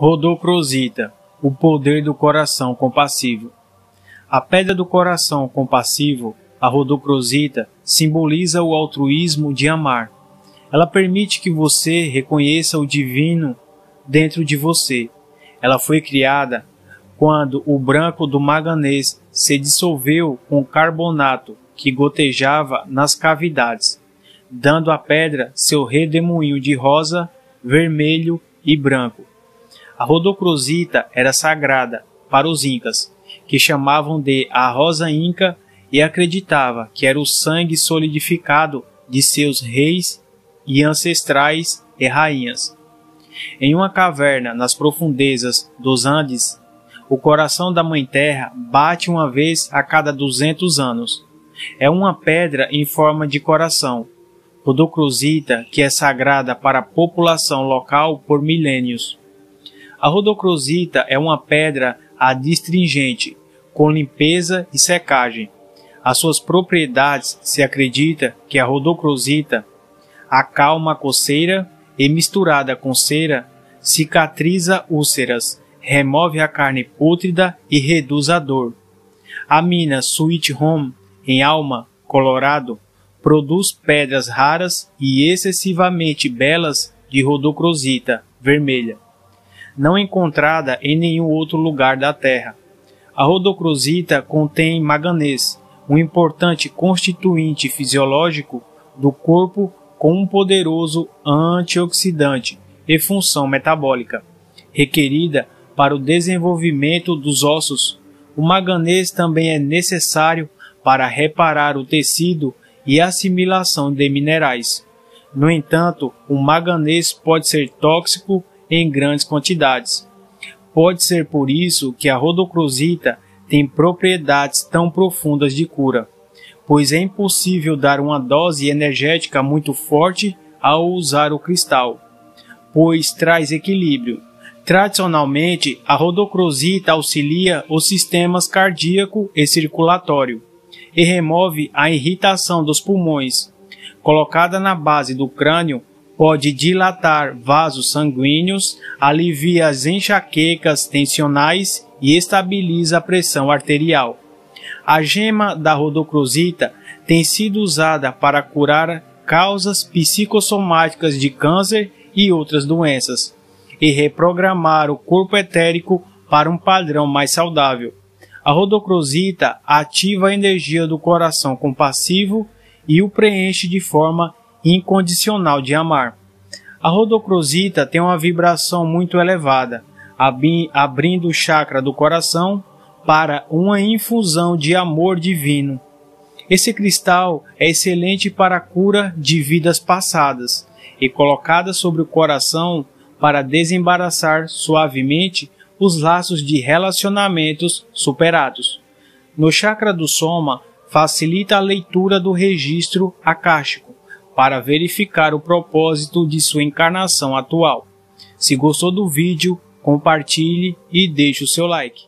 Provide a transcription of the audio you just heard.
Rodocrosita, o poder do coração compassivo. A pedra do coração compassivo, a rodocrosita, simboliza o altruísmo de amar. Ela permite que você reconheça o divino dentro de você. Ela foi criada quando o branco do manganês se dissolveu com carbonato que gotejava nas cavidades, dando à pedra seu redemoinho de rosa, vermelho e branco. A rodocrosita era sagrada para os Incas, que chamavam de a Rosa Inca e acreditava que era o sangue solidificado de seus reis e ancestrais e rainhas. Em uma caverna nas profundezas dos Andes, o coração da Mãe Terra bate uma vez a cada 200 anos. É uma pedra em forma de coração, rodocrosita, que é sagrada para a população local por milênios. A rodocrosita é uma pedra adstringente, com limpeza e secagem. As suas propriedades se acredita que a rodocrosita acalma a coceira e, misturada com cera, cicatriza úlceras, remove a carne pútrida e reduz a dor. A mina Sweet Home, em Alma, Colorado, produz pedras raras e excessivamente belas de rodocrosita vermelha, não encontrada em nenhum outro lugar da Terra. A rodocrosita contém manganês, um importante constituinte fisiológico do corpo com um poderoso antioxidante e função metabólica, requerida para o desenvolvimento dos ossos. O manganês também é necessário para reparar o tecido e assimilação de minerais. No entanto, o manganês pode ser tóxico em grandes quantidades. Pode ser por isso que a rodocrosita tem propriedades tão profundas de cura, pois é impossível dar uma dose energética muito forte ao usar o cristal, pois traz equilíbrio. Tradicionalmente, a rodocrosita auxilia os sistemas cardíaco e circulatório e remove a irritação dos pulmões. Colocada na base do crânio, pode dilatar vasos sanguíneos, alivia as enxaquecas tensionais e estabiliza a pressão arterial. A gema da rodocrosita tem sido usada para curar causas psicossomáticas de câncer e outras doenças, e reprogramar o corpo etérico para um padrão mais saudável. A rodocrosita ativa a energia do coração compassivo e o preenche de forma incondicional de amar. A rodocrosita tem uma vibração muito elevada, abrindo o chakra do coração para uma infusão de amor divino. Esse cristal é excelente para a cura de vidas passadas e colocada sobre o coração para desembaraçar suavemente os laços de relacionamentos superados. No chakra do soma, facilita a leitura do registro akáshico para verificar o propósito de sua encarnação atual. Se gostou do vídeo, compartilhe e deixe o seu like.